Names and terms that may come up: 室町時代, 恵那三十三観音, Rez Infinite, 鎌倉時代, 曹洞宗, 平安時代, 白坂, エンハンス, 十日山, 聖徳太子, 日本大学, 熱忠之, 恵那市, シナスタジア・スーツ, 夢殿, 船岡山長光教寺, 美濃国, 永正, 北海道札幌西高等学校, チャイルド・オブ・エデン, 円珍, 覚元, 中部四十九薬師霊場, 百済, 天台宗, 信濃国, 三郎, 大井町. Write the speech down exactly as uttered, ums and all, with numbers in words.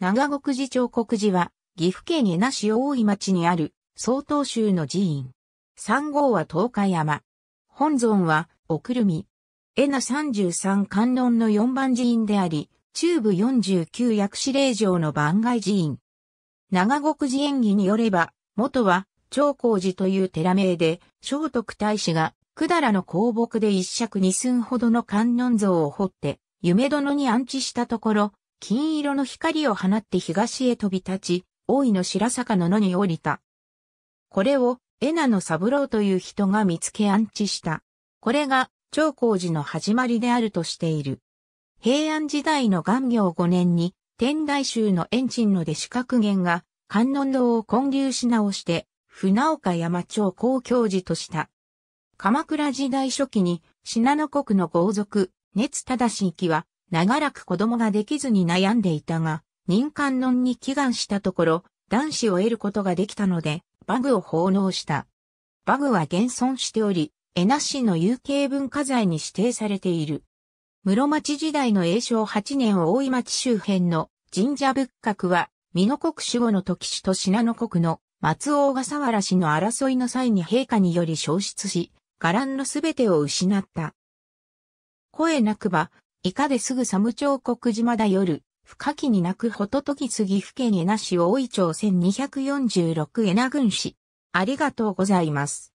長谷寺長谷寺は、岐阜県恵那市大井町にある、曹洞宗の寺院。山号は十日山。本尊は、おくるみ。恵那三十三観音の四番寺院であり、中部四十九薬師令場の番外寺院。長谷寺縁起によれば、元は、長光寺という寺名で、聖徳太子が、百済の香木で一尺二寸ほどの観音像を彫って、夢殿に安置したところ、金色の光を放って東へ飛び立ち、大井の白坂の野に降りた。これを、恵那の三郎という人が見つけ安置した。これが、長光寺の始まりであるとしている。平安時代の元行五年に、天台宗の円珍の弟子覚元が、観音堂を建立し直して、船岡山長光教寺とした。鎌倉時代初期に、信濃国の豪族、熱忠之は、長らく子供ができずに悩んでいたが、任観音に祈願したところ、男子を得ることができたので、馬具を奉納した。馬具は現存しており、恵那市の有形文化財に指定されている。室町時代の永正八年大井町周辺の神社仏閣は、美濃国守護の時氏と信濃国の松尾小笠原氏の争いの際に陛下により焼失し、伽藍のすべてを失った。声なくば、いかですぐ寒長国島だ夜、深きに鳴くほととぎす岐阜県恵那市大井町せんにひゃくよんじゅうろく恵那郡市。ありがとうございます。